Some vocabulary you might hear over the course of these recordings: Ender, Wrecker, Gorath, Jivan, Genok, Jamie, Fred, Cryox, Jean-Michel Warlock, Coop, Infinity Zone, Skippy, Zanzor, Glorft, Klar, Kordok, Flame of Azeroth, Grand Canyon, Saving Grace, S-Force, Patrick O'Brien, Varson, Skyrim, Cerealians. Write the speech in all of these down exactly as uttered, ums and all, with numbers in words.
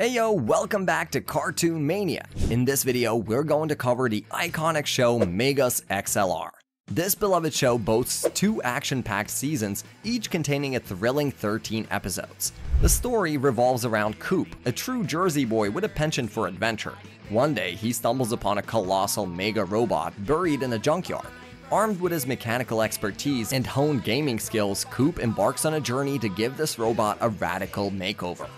Hey yo, welcome back to Cartoon Mania. In this video, we're going to cover the iconic show Megas X L R. This beloved show boasts two action-packed seasons, each containing a thrilling thirteen episodes. The story revolves around Coop, a true Jersey boy with a penchant for adventure. One day, he stumbles upon a colossal mega robot buried in a junkyard. Armed with his mechanical expertise and honed gaming skills, Coop embarks on a journey to give this robot a radical makeover.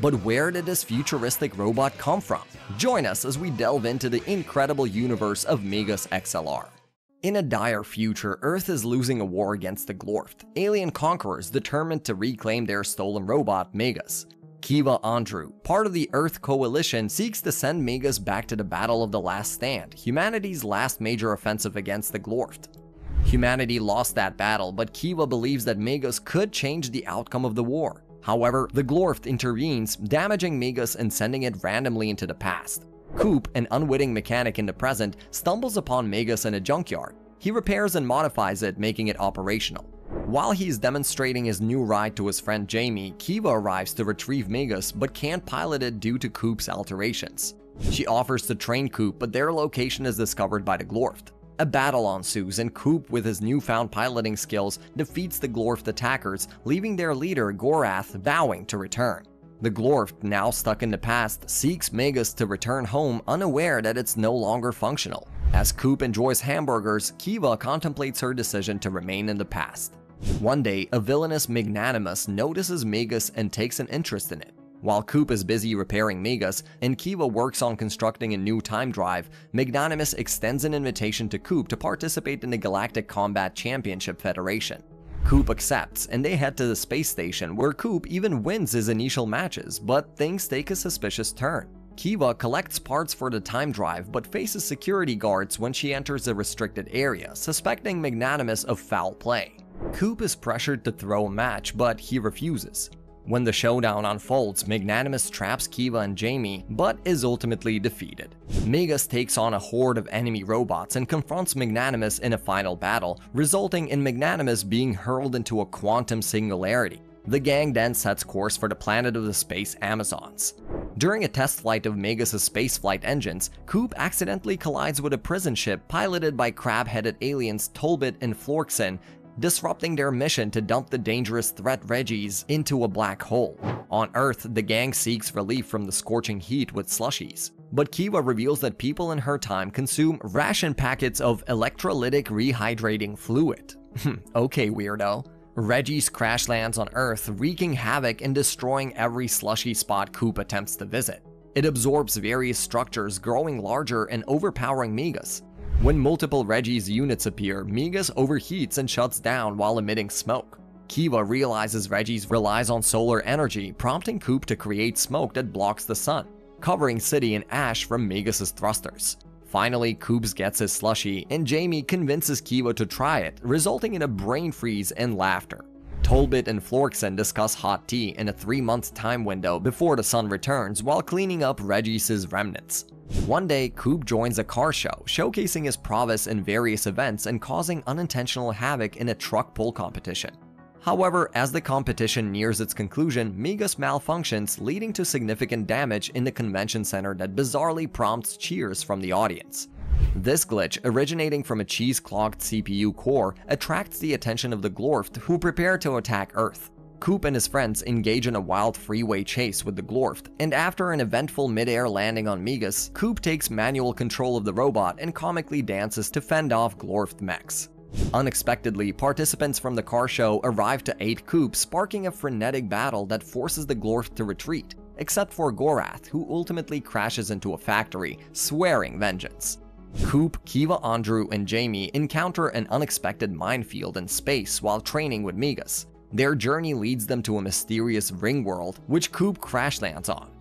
But where did this futuristic robot come from? Join us as we delve into the incredible universe of Megas X L R. In a dire future, Earth is losing a war against the Glorft, alien conquerors determined to reclaim their stolen robot, Megas. Kiva Andru, part of the Earth Coalition, seeks to send Megas back to the Battle of the Last Stand, humanity's last major offensive against the Glorft. Humanity lost that battle, but Kiva believes that Megas could change the outcome of the war. However, the Glorft intervenes, damaging Megas and sending it randomly into the past. Coop, an unwitting mechanic in the present, stumbles upon Megas in a junkyard. He repairs and modifies it, making it operational. While he's demonstrating his new ride to his friend Jamie, Kiva arrives to retrieve Megas but can't pilot it due to Coop's alterations. She offers to train Coop, but their location is discovered by the Glorft. A battle ensues, and Coop, with his newfound piloting skills, defeats the Glorft attackers, leaving their leader Gorath vowing to return. The Glorft, now stuck in the past, seeks Megas to return home, unaware that it's no longer functional. As Coop enjoys hamburgers, Kiva contemplates her decision to remain in the past. One day, a villainous Magnanimous notices Megas and takes an interest in it. While Coop is busy repairing Megas and Kiva works on constructing a new time drive, Magnanimous extends an invitation to Coop to participate in the Galactic Combat Championship Federation. Coop accepts, and they head to the space station, where Coop even wins his initial matches, but things take a suspicious turn. Kiva collects parts for the time drive, but faces security guards when she enters a restricted area, suspecting Magnanimous of foul play. Coop is pressured to throw a match, but he refuses. When the showdown unfolds, Magnanimous traps Kiva and Jamie, but is ultimately defeated. Megas takes on a horde of enemy robots and confronts Magnanimous in a final battle, resulting in Magnanimous being hurled into a quantum singularity. The gang then sets course for the planet of the space Amazons. During a test flight of Megas' spaceflight engines, Coop accidentally collides with a prison ship piloted by crab-headed aliens Tolbit and Florksen, disrupting their mission to dump the dangerous threat Regis into a black hole. On Earth, the gang seeks relief from the scorching heat with slushies. But Kiva reveals that people in her time consume ration packets of electrolytic rehydrating fluid. Okay, weirdo. Regis crash lands on Earth, wreaking havoc and destroying every slushy spot Coop attempts to visit. It absorbs various structures, growing larger and overpowering Megas. When multiple Regis units appear, Megas overheats and shuts down while emitting smoke. Kiva realizes Regis relies on solar energy, prompting Coop to create smoke that blocks the sun, covering city in ash from Megas' thrusters. Finally, Coop gets his slushie, and Jamie convinces Kiva to try it, resulting in a brain freeze and laughter. Tolbit and Florksen discuss hot tea in a three-month time window before the sun returns while cleaning up Regis' remnants. One day, Coop joins a car show, showcasing his prowess in various events and causing unintentional havoc in a truck pull competition. However, as the competition nears its conclusion, Megas malfunctions, leading to significant damage in the convention center that bizarrely prompts cheers from the audience. This glitch, originating from a cheese-clogged C P U core, attracts the attention of the Glorft, who prepare to attack Earth. Coop and his friends engage in a wild freeway chase with the Glorft, and after an eventful mid-air landing on Megas, Coop takes manual control of the robot and comically dances to fend off Glorft mechs. Unexpectedly, participants from the car show arrive to aid Coop, sparking a frenetic battle that forces the Glorft to retreat, except for Gorath, who ultimately crashes into a factory, swearing vengeance. Coop, Kiva Andru, and Jamie encounter an unexpected minefield in space while training with Megas. Their journey leads them to a mysterious ring world, which Coop crash lands on.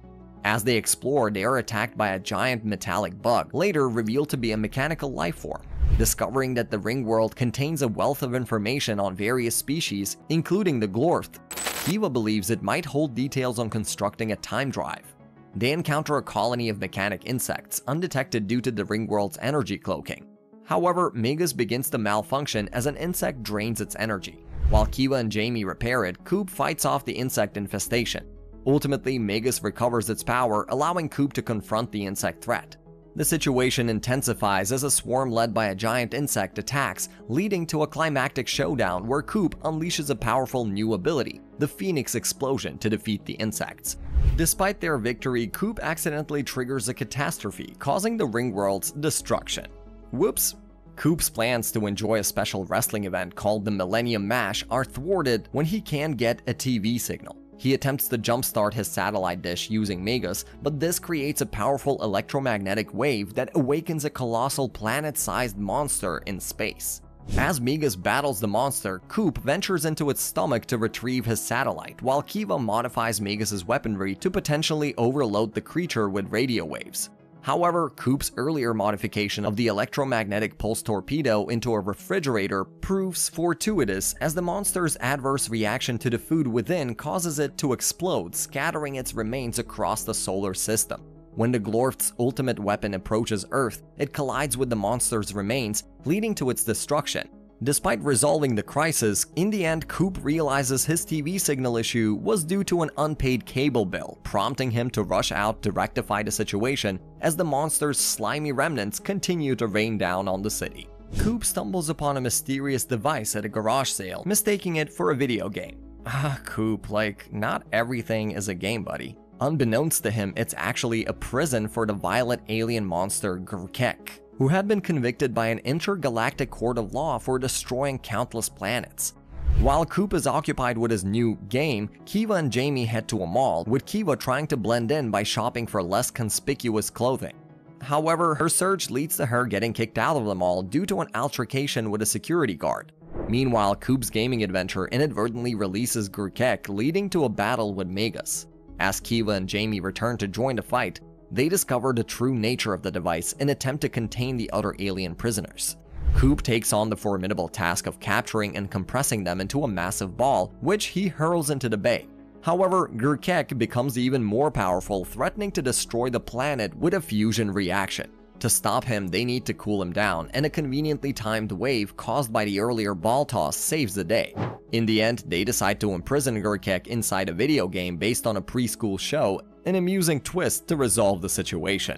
As they explore, they are attacked by a giant metallic bug, later revealed to be a mechanical life form. Discovering that the ring world contains a wealth of information on various species, including the Glorft, Kiva believes it might hold details on constructing a time drive. They encounter a colony of mechanic insects, undetected due to the ring world's energy cloaking. However, Megas begins to malfunction as an insect drains its energy. While Kiva and Jamie repair it, Coop fights off the insect infestation. Ultimately, Megas recovers its power, allowing Coop to confront the insect threat. The situation intensifies as a swarm led by a giant insect attacks, leading to a climactic showdown where Coop unleashes a powerful new ability, the Phoenix Explosion, to defeat the insects. Despite their victory, Coop accidentally triggers a catastrophe, causing the Ringworld's destruction. Whoops! Coop's plans to enjoy a special wrestling event called the Millennium Mash are thwarted when he can't get a T V signal. He attempts to jumpstart his satellite dish using Megas, but this creates a powerful electromagnetic wave that awakens a colossal planet-sized monster in space. As Megas battles the monster, Coop ventures into its stomach to retrieve his satellite, while Kiva modifies Megas' weaponry to potentially overload the creature with radio waves. However, Coop's earlier modification of the electromagnetic pulse torpedo into a refrigerator proves fortuitous, as the monster's adverse reaction to the food within causes it to explode, scattering its remains across the solar system. When the Glorft's ultimate weapon approaches Earth, it collides with the monster's remains, leading to its destruction. Despite resolving the crisis, in the end, Coop realizes his T V signal issue was due to an unpaid cable bill, prompting him to rush out to rectify the situation as the monster's slimy remnants continue to rain down on the city. Coop stumbles upon a mysterious device at a garage sale, mistaking it for a video game. Ah, Coop, like, not everything is a game, buddy. Unbeknownst to him, it's actually a prison for the violent alien monster Gurkek, who had been convicted by an intergalactic court of law for destroying countless planets. While Coop is occupied with his new game, Kiva and Jamie head to a mall, with Kiva trying to blend in by shopping for less conspicuous clothing. However, her search leads to her getting kicked out of the mall due to an altercation with a security guard. Meanwhile, Coop's gaming adventure inadvertently releases Gurkek, leading to a battle with Megas. As Kiva and Jamie return to join the fight, they discover the true nature of the device and attempt to contain the other alien prisoners. Coop takes on the formidable task of capturing and compressing them into a massive ball, which he hurls into the bay. However, Gurkek becomes even more powerful, threatening to destroy the planet with a fusion reaction. To stop him, they need to cool him down, and a conveniently timed wave caused by the earlier ball toss saves the day. In the end, they decide to imprison Gurkek inside a video game based on a preschool show, an amusing twist to resolve the situation.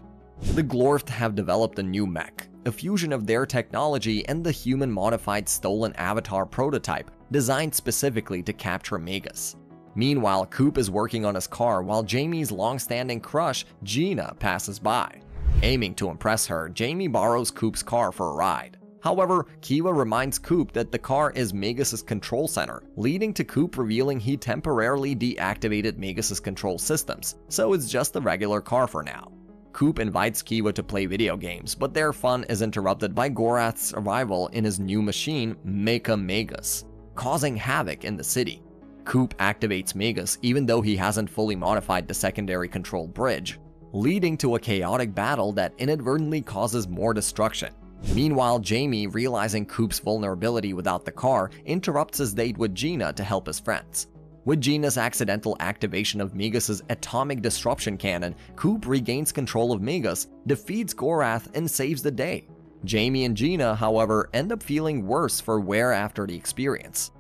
The Glorft have developed a new mech, a fusion of their technology and the human-modified stolen avatar prototype, designed specifically to capture Megas. Meanwhile, Coop is working on his car while Jamie's long-standing crush, Gina, passes by. Aiming to impress her, Jamie borrows Coop's car for a ride. However, Kiva reminds Coop that the car is Megas' control center, leading to Coop revealing he temporarily deactivated Megas' control systems, so it's just a regular car for now. Coop invites Kiva to play video games, but their fun is interrupted by Gorath's arrival in his new machine, Mecha Megas, causing havoc in the city. Coop activates Megas even though he hasn't fully modified the secondary control bridge, leading to a chaotic battle that inadvertently causes more destruction. Meanwhile, Jamie, realizing Coop's vulnerability without the car, interrupts his date with Gina to help his friends. With Gina's accidental activation of Megas' atomic disruption cannon, Coop regains control of Megas, defeats Gorath, and saves the day. Jamie and Gina, however, end up feeling worse for wear after the experience.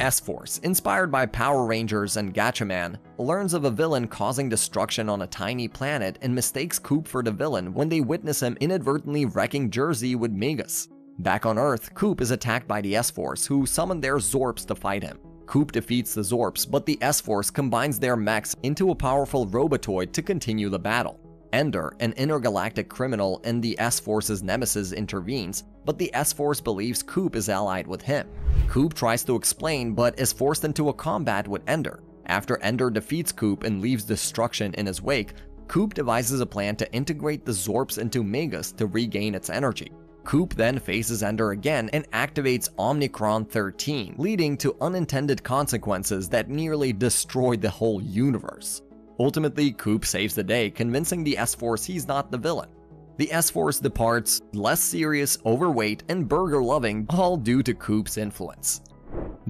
S-Force, inspired by Power Rangers and Gatchaman, learns of a villain causing destruction on a tiny planet and mistakes Coop for the villain when they witness him inadvertently wrecking Jersey with Megas. Back on Earth, Coop is attacked by the S-Force, who summon their Zorps to fight him. Coop defeats the Zorps, but the S-Force combines their mechs into a powerful robotoid to continue the battle. Ender, an intergalactic criminal and the S-Force's nemesis, intervenes, but the S-Force believes Coop is allied with him. Coop tries to explain, but is forced into a combat with Ender. After Ender defeats Coop and leaves destruction in his wake, Coop devises a plan to integrate the Zorps into Megas to regain its energy. Coop then faces Ender again and activates Omnicron thirteen, leading to unintended consequences that nearly destroyed the whole universe. Ultimately, Coop saves the day, convincing the S-Force he's not the villain. The S-Force departs, less serious, overweight, and burger-loving, all due to Coop's influence.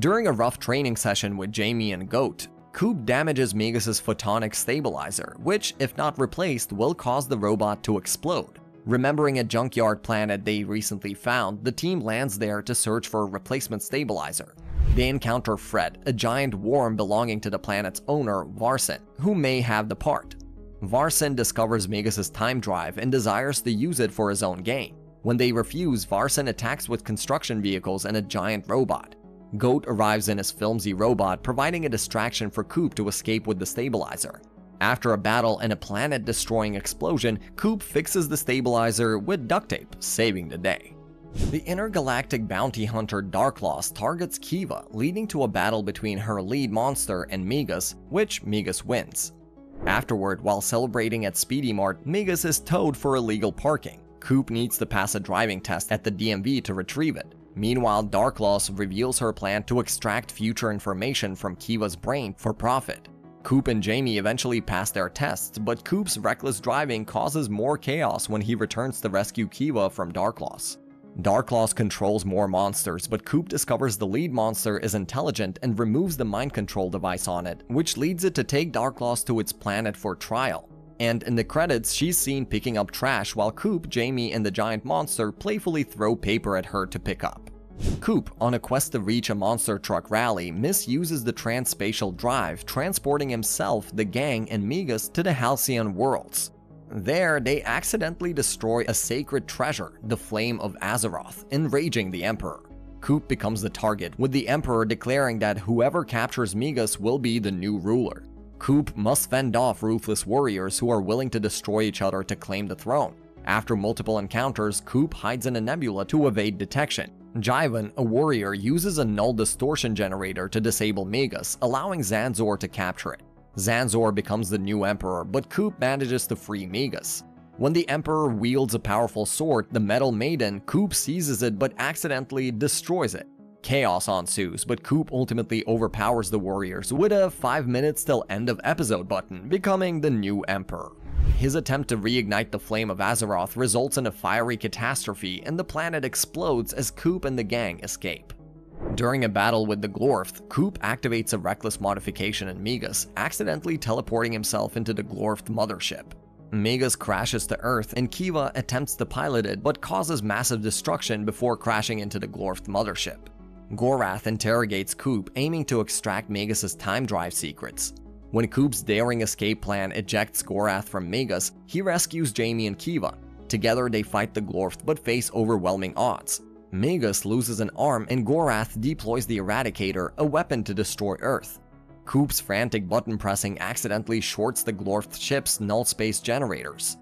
During a rough training session with Jamie and Goat, Coop damages Megas' photonic stabilizer, which, if not replaced, will cause the robot to explode. Remembering a junkyard planet they recently found, the team lands there to search for a replacement stabilizer. They encounter Fred, a giant worm belonging to the planet's owner, Varson, who may have the part. Varson discovers Megas' time drive and desires to use it for his own gain. When they refuse, Varson attacks with construction vehicles and a giant robot. Goat arrives in his filmsy robot, providing a distraction for Coop to escape with the stabilizer. After a battle and a planet-destroying explosion, Coop fixes the stabilizer with duct tape, saving the day. The intergalactic bounty hunter Darkloss targets Kiva, leading to a battle between her lead monster and Megas, which Megas wins. Afterward, while celebrating at Speedy Mart, Megas is towed for illegal parking. Coop needs to pass a driving test at the D M V to retrieve it. Meanwhile, Darkloss reveals her plan to extract future information from Kiva's brain for profit. Coop and Jamie eventually pass their tests, but Coop's reckless driving causes more chaos when he returns to rescue Kiva from Darkloss. Darkloss controls more monsters, but Coop discovers the lead monster is intelligent and removes the mind control device on it, which leads it to take Darkloss to its planet for trial. And in the credits, she's seen picking up trash while Coop, Jamie, and the giant monster playfully throw paper at her to pick up. Coop, on a quest to reach a monster truck rally, misuses the transspatial drive, transporting himself, the gang, and Megas to the Halcyon worlds. There, they accidentally destroy a sacred treasure, the Flame of Azeroth, enraging the Emperor. Coop becomes the target, with the Emperor declaring that whoever captures Megas will be the new ruler. Coop must fend off ruthless warriors who are willing to destroy each other to claim the throne. After multiple encounters, Coop hides in a nebula to evade detection. Jivan, a warrior, uses a null distortion generator to disable Megas, allowing Zanzor to capture it. Zanzor becomes the new emperor, but Coop manages to free Megas. When the emperor wields a powerful sword, the Metal Maiden, Coop seizes it but accidentally destroys it. Chaos ensues, but Coop ultimately overpowers the warriors with a five minutes till end of episode button, becoming the new emperor. His attempt to reignite the Flame of Azeroth results in a fiery catastrophe, and the planet explodes as Coop and the gang escape. During a battle with the Glorft, Coop activates a reckless modification in Megas, accidentally teleporting himself into the Glorft mothership. Megas crashes to Earth, and Kiva attempts to pilot it but causes massive destruction before crashing into the Glorft mothership. Gorath interrogates Coop, aiming to extract Megas' time drive secrets. When Coop's daring escape plan ejects Gorath from Megas, he rescues Jamie and Kiva. Together, they fight the Glorft but face overwhelming odds. Megas loses an arm and Gorath deploys the Eradicator, a weapon to destroy Earth. Coop's frantic button pressing accidentally shorts the Glorft ship's null space generators.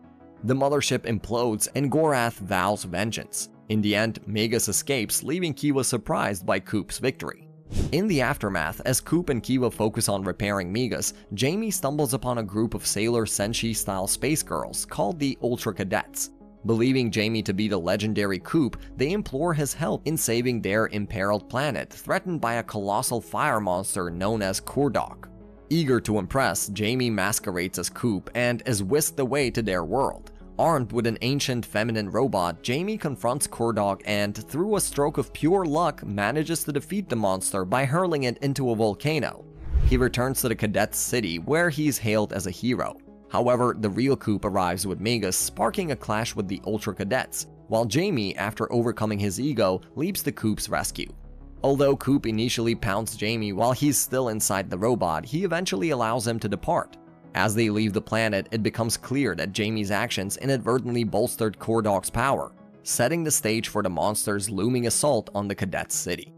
The mothership implodes and Gorath vows vengeance. In the end, Megas escapes, leaving Kiva surprised by Coop's victory. In the aftermath, as Coop and Kiva focus on repairing Megas, Jamie stumbles upon a group of Sailor Senshi-style space girls called the Ultra Cadets. Believing Jamie to be the legendary Coop, they implore his help in saving their imperiled planet, threatened by a colossal fire monster known as Kordok. Eager to impress, Jamie masquerades as Coop and is whisked away to their world. Armed with an ancient feminine robot, Jamie confronts Kordok and, through a stroke of pure luck, manages to defeat the monster by hurling it into a volcano. He returns to the cadet's city, where he's hailed as a hero. However, the real Coop arrives with Megas, sparking a clash with the Ultra Cadets, while Jamie, after overcoming his ego, leaps to Coop's rescue. Although Coop initially pounds Jamie while he's still inside the robot, he eventually allows him to depart. As they leave the planet, it becomes clear that Jamie's actions inadvertently bolstered Kordok's power, setting the stage for the monster's looming assault on the cadet's city.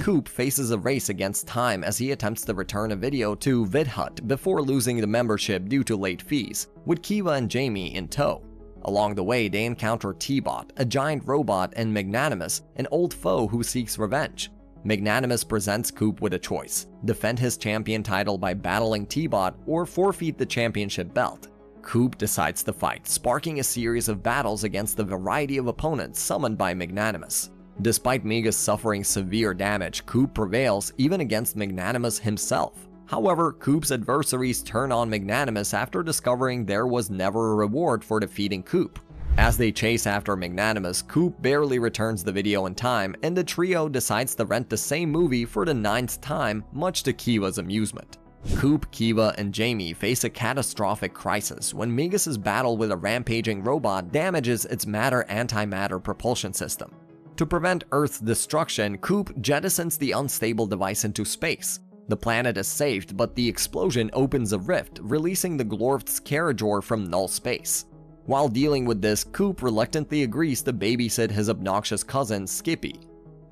Coop faces a race against time as he attempts to return a video to VidHut before losing the membership due to late fees, with Kiva and Jamie in tow. Along the way, they encounter T-Bot, a giant robot, and Magnanimous, an old foe who seeks revenge. Magnanimous presents Coop with a choice: defend his champion title by battling T-Bot or forfeit the championship belt. Coop decides to fight, sparking a series of battles against a variety of opponents summoned by Magnanimous. Despite Megas suffering severe damage, Coop prevails even against Magnanimous himself. However, Coop's adversaries turn on Magnanimous after discovering there was never a reward for defeating Coop. As they chase after Magnanimous, Coop barely returns the video in time, and the trio decides to rent the same movie for the ninth time, much to Kiva's amusement. Coop, Kiva, and Jamie face a catastrophic crisis when Megas' battle with a rampaging robot damages its matter-antimatter propulsion system. To prevent Earth's destruction, Coop jettisons the unstable device into space. The planet is saved, but the explosion opens a rift, releasing the Glorft's Carajor from null space. While dealing with this, Coop reluctantly agrees to babysit his obnoxious cousin, Skippy.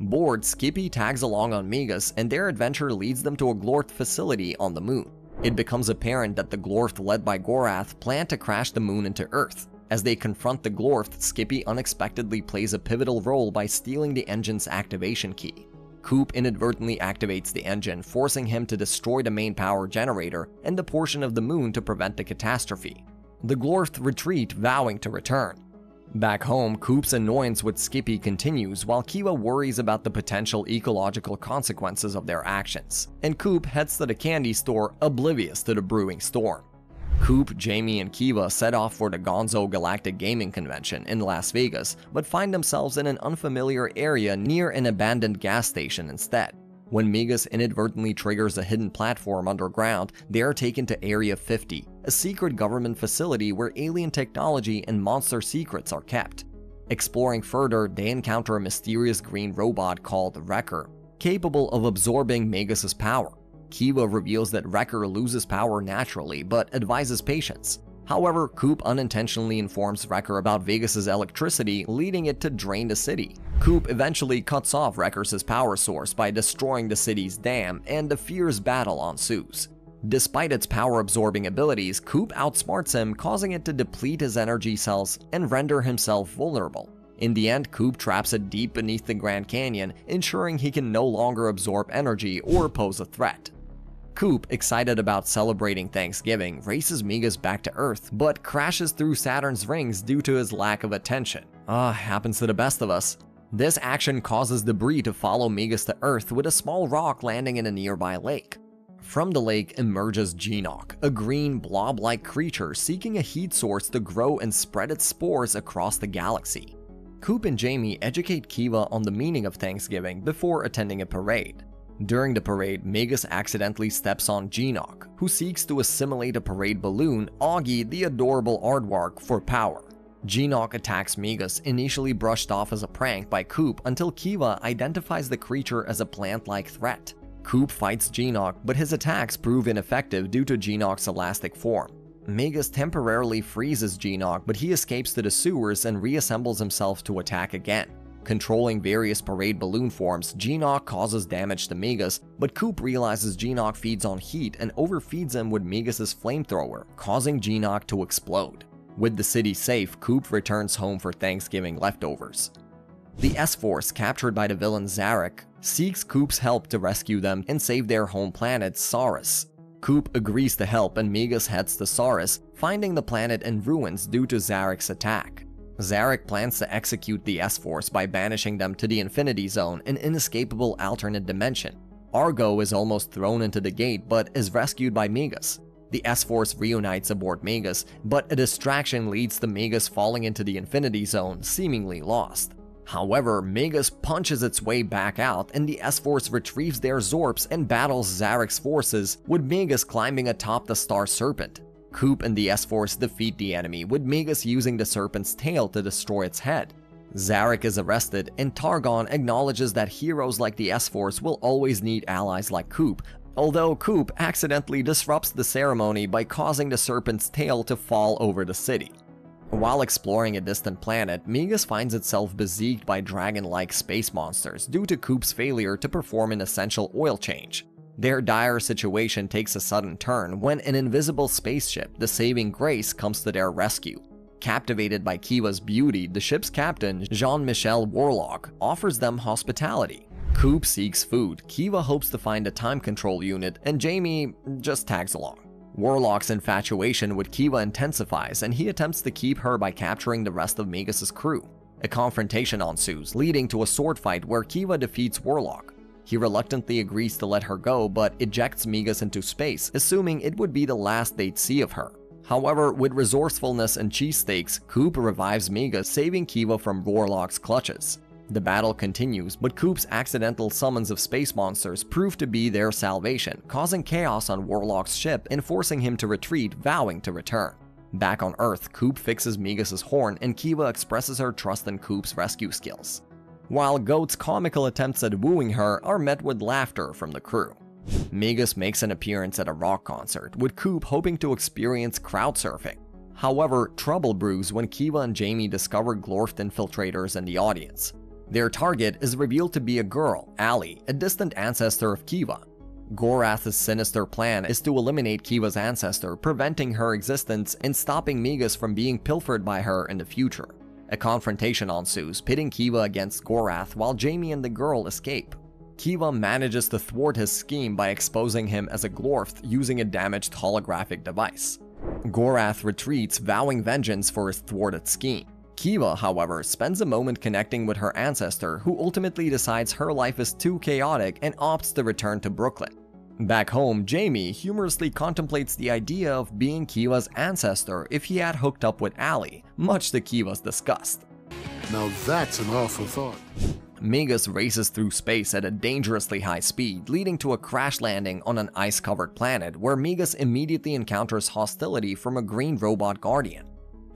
Bored, Skippy tags along on Megas, and their adventure leads them to a Glorft facility on the moon. It becomes apparent that the Glorft led by Gorath plan to crash the moon into Earth. As they confront the Glorft, Skippy unexpectedly plays a pivotal role by stealing the engine's activation key. Coop inadvertently activates the engine, forcing him to destroy the main power generator and a portion of the moon to prevent the catastrophe. The Glorft retreat, vowing to return. Back home, Coop's annoyance with Skippy continues while Kiva worries about the potential ecological consequences of their actions, and Coop heads to the candy store, oblivious to the brewing storm. Coop, Jamie, and Kiva set off for the Gonzo Galactic Gaming Convention in Las Vegas, but find themselves in an unfamiliar area near an abandoned gas station instead. When Megas inadvertently triggers a hidden platform underground, they are taken to Area fifty, a secret government facility where alien technology and monster secrets are kept. Exploring further, they encounter a mysterious green robot called Wrecker, capable of absorbing Megas's power. Kiva reveals that Wrecker loses power naturally, but advises patience. However, Coop unintentionally informs Wrecker about Vegas's electricity, leading it to drain the city. Coop eventually cuts off Wrecker's power source by destroying the city's dam, and a fierce battle ensues. Despite its power-absorbing abilities, Coop outsmarts him, causing it to deplete his energy cells and render himself vulnerable. In the end, Coop traps it deep beneath the Grand Canyon, ensuring he can no longer absorb energy or pose a threat. Coop, excited about celebrating Thanksgiving, races Megas back to Earth, but crashes through Saturn's rings due to his lack of attention. Ah, uh, happens to the best of us. This action causes debris to follow Megas to Earth, with a small rock landing in a nearby lake. From the lake emerges Genok, a green, blob-like creature seeking a heat source to grow and spread its spores across the galaxy. Coop and Jamie educate Kiva on the meaning of Thanksgiving before attending a parade. During the parade, Megas accidentally steps on Genok, who seeks to assimilate a parade balloon, Augie the adorable aardvark, for power. Genok attacks Megas, initially brushed off as a prank by Coop until Kiva identifies the creature as a plant-like threat. Coop fights Genok, but his attacks prove ineffective due to Genok's elastic form. Megas temporarily freezes Genok, but he escapes to the sewers and reassembles himself to attack again. Controlling various parade balloon forms, Genok causes damage to Megas, but Coop realizes Genok feeds on heat and overfeeds him with Megas's flamethrower, causing Genok to explode. With the city safe, Coop returns home for Thanksgiving leftovers. The S-Force, captured by the villain Zarek, seeks Coop's help to rescue them and save their home planet, Saurus. Coop agrees to help, and Megas heads to Saurus, finding the planet in ruins due to Zarek's attack. Zarek plans to execute the S-Force by banishing them to the Infinity Zone, an inescapable alternate dimension. Argo is almost thrown into the gate, but is rescued by Megas. The S-Force reunites aboard Megas, but a distraction leads to Megas falling into the Infinity Zone, seemingly lost. However, Megas punches its way back out, and the S-Force retrieves their Zorps and battles Zarek's forces, with Megas climbing atop the Star Serpent. Coop and the S-Force defeat the enemy, with Megas using the serpent's tail to destroy its head. Zarek is arrested, and Targon acknowledges that heroes like the S-Force will always need allies like Coop, although Coop accidentally disrupts the ceremony by causing the serpent's tail to fall over the city. While exploring a distant planet, Megas finds itself besieged by dragon-like space monsters due to Coop's failure to perform an essential oil change. Their dire situation takes a sudden turn when an invisible spaceship, the Saving Grace, comes to their rescue. Captivated by Kiva's beauty, the ship's captain, Jean-Michel Warlock, offers them hospitality. Coop seeks food, Kiva hopes to find a time control unit, and Jamie just tags along. Warlock's infatuation with Kiva intensifies, and he attempts to keep her by capturing the rest of Megas's crew. A confrontation ensues, leading to a sword fight where Kiva defeats Warlock. He reluctantly agrees to let her go, but ejects Megas into space, assuming it would be the last they'd see of her. However, with resourcefulness and cheesesteaks, Coop revives Megas, saving Kiva from Warlock's clutches. The battle continues, but Coop's accidental summons of space monsters prove to be their salvation, causing chaos on Warlock's ship and forcing him to retreat, vowing to return. Back on Earth, Coop fixes Megas's horn, and Kiva expresses her trust in Coop's rescue skills. while Goat's comical attempts at wooing her are met with laughter from the crew. Megas makes an appearance at a rock concert, with Coop hoping to experience crowdsurfing. However, trouble brews when Kiva and Jamie discover Glorft infiltrators in the audience. Their target is revealed to be a girl, Ali, a distant ancestor of Kiva. Gorath's sinister plan is to eliminate Kiva's ancestor, preventing her existence and stopping Megas from being pilfered by her in the future. A confrontation ensues, pitting Kiva against Gorath while Jamie and the girl escape. Kiva manages to thwart his scheme by exposing him as a Glorft using a damaged holographic device. Gorath retreats, vowing vengeance for his thwarted scheme. Kiva, however, spends a moment connecting with her ancestor, who ultimately decides her life is too chaotic and opts to return to Brooklyn. Back home, Jamie humorously contemplates the idea of being Kiva's ancestor if he had hooked up with Ali, much to Kiva's disgust. Now that's an awful thought. Megas races through space at a dangerously high speed, leading to a crash landing on an ice-covered planet where Megas immediately encounters hostility from a green robot guardian.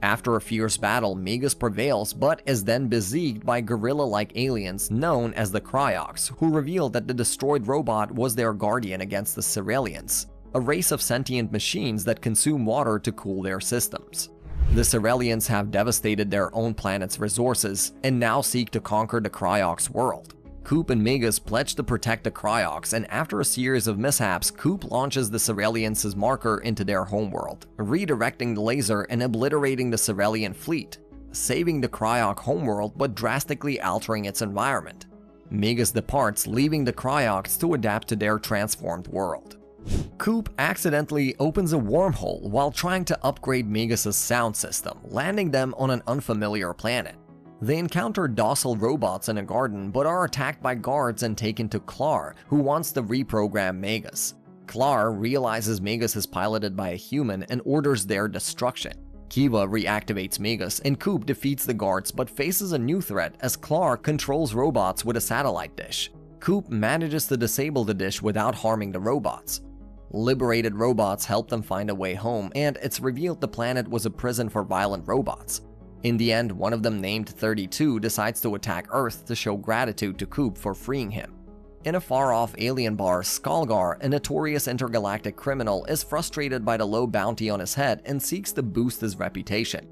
After a fierce battle, Megas prevails but is then besieged by gorilla-like aliens known as the Cryox, who reveal that the destroyed robot was their guardian against the Cerealians, a race of sentient machines that consume water to cool their systems. The Cerealians have devastated their own planet's resources and now seek to conquer the Cryox world. Coop and Megas pledge to protect the Cryox, and after a series of mishaps, Coop launches the Cerealians' marker into their homeworld, redirecting the laser and obliterating the Cerealian fleet, saving the Cryox homeworld but drastically altering its environment. Megas departs, leaving the Cryox to adapt to their transformed world. Coop accidentally opens a wormhole while trying to upgrade Megas' sound system, landing them on an unfamiliar planet. They encounter docile robots in a garden but are attacked by guards and taken to Klar, who wants to reprogram Megas. Klar realizes Megas is piloted by a human and orders their destruction. Kiva reactivates Megas and Coop defeats the guards but faces a new threat as Klar controls robots with a satellite dish. Coop manages to disable the dish without harming the robots. Liberated robots help them find a way home, and it's revealed the planet was a prison for violent robots. In the end, one of them, named thirty-two, decides to attack Earth to show gratitude to Coop for freeing him. In a far-off alien bar, Skalgar, a notorious intergalactic criminal, is frustrated by the low bounty on his head and seeks to boost his reputation.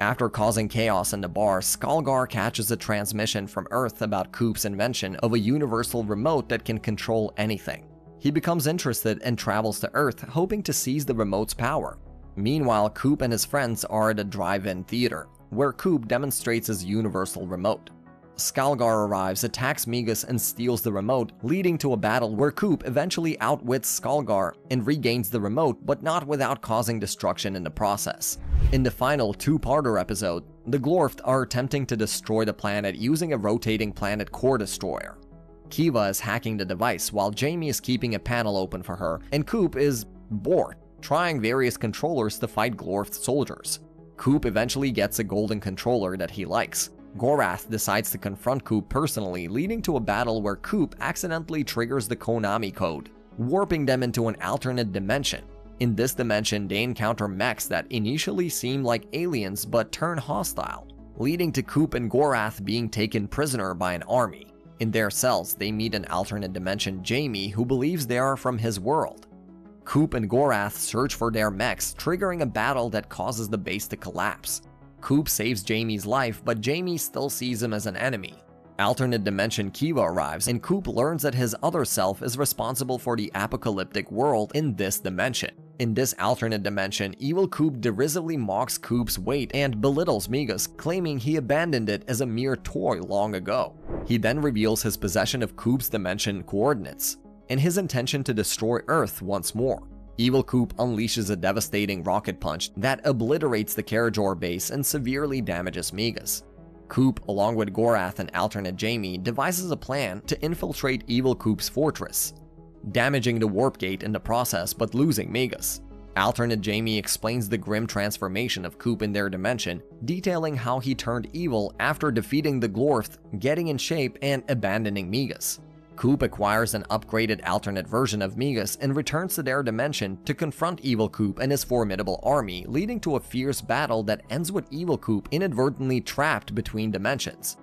After causing chaos in the bar, Skalgar catches a transmission from Earth about Coop's invention of a universal remote that can control anything. He becomes interested and travels to Earth, hoping to seize the remote's power. Meanwhile, Coop and his friends are at a drive-in theater, where Coop demonstrates his universal remote. Skalgar arrives, attacks Megas, and steals the remote, leading to a battle where Coop eventually outwits Skalgar and regains the remote, but not without causing destruction in the process. In the final two-parter episode, the Glorft are attempting to destroy the planet using a rotating planet core destroyer. Kiva is hacking the device while Jamie is keeping a panel open for her, and Coop is bored, trying various controllers to fight Glorft soldiers. Coop eventually gets a golden controller that he likes. Gorath decides to confront Coop personally, leading to a battle where Coop accidentally triggers the Konami code, warping them into an alternate dimension. In this dimension, they encounter mechs that initially seem like aliens but turn hostile, leading to Coop and Gorath being taken prisoner by an army. In their cells, they meet an alternate dimension Jamie, who believes they are from his world. Coop and Gorath search for their mechs, triggering a battle that causes the base to collapse. Coop saves Jamie's life, but Jamie still sees him as an enemy. Alternate dimension Kiva arrives, and Coop learns that his other self is responsible for the apocalyptic world in this dimension. In this alternate dimension, evil Coop derisively mocks Coop's weight and belittles Megas, claiming he abandoned it as a mere toy long ago. He then reveals his possession of Coop's dimension coordinates and his intention to destroy Earth once more. Evil Coop unleashes a devastating rocket punch that obliterates the Carajor base and severely damages Megas. Coop, along with Gorath and alternate Jamie, devises a plan to infiltrate evil Coop's fortress, damaging the warp gate in the process but losing Megas. Alternate Jamie explains the grim transformation of Coop in their dimension, detailing how he turned evil after defeating the Glorft, getting in shape, and abandoning Megas. Coop acquires an upgraded alternate version of Megas and returns to their dimension to confront evil Coop and his formidable army, leading to a fierce battle that ends with evil Coop inadvertently trapped between dimensions.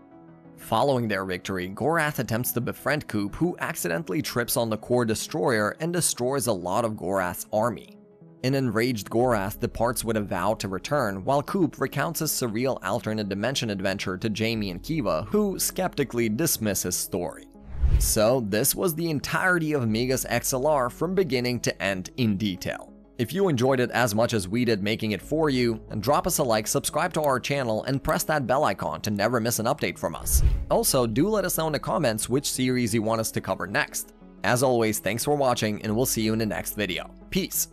Following their victory, Gorath attempts to befriend Coop, who accidentally trips on the core destroyer and destroys a lot of Gorath's army. An enraged Gorath departs with a vow to return, while Coop recounts his surreal alternate dimension adventure to Jamie and Kiva, who skeptically dismiss his story. So this was the entirety of Megas X L R from beginning to end in detail. If you enjoyed it as much as we did making it for you, drop us a like, subscribe to our channel, and press that bell icon to never miss an update from us. Also, do let us know in the comments which series you want us to cover next. As always, thanks for watching, and we'll see you in the next video. Peace!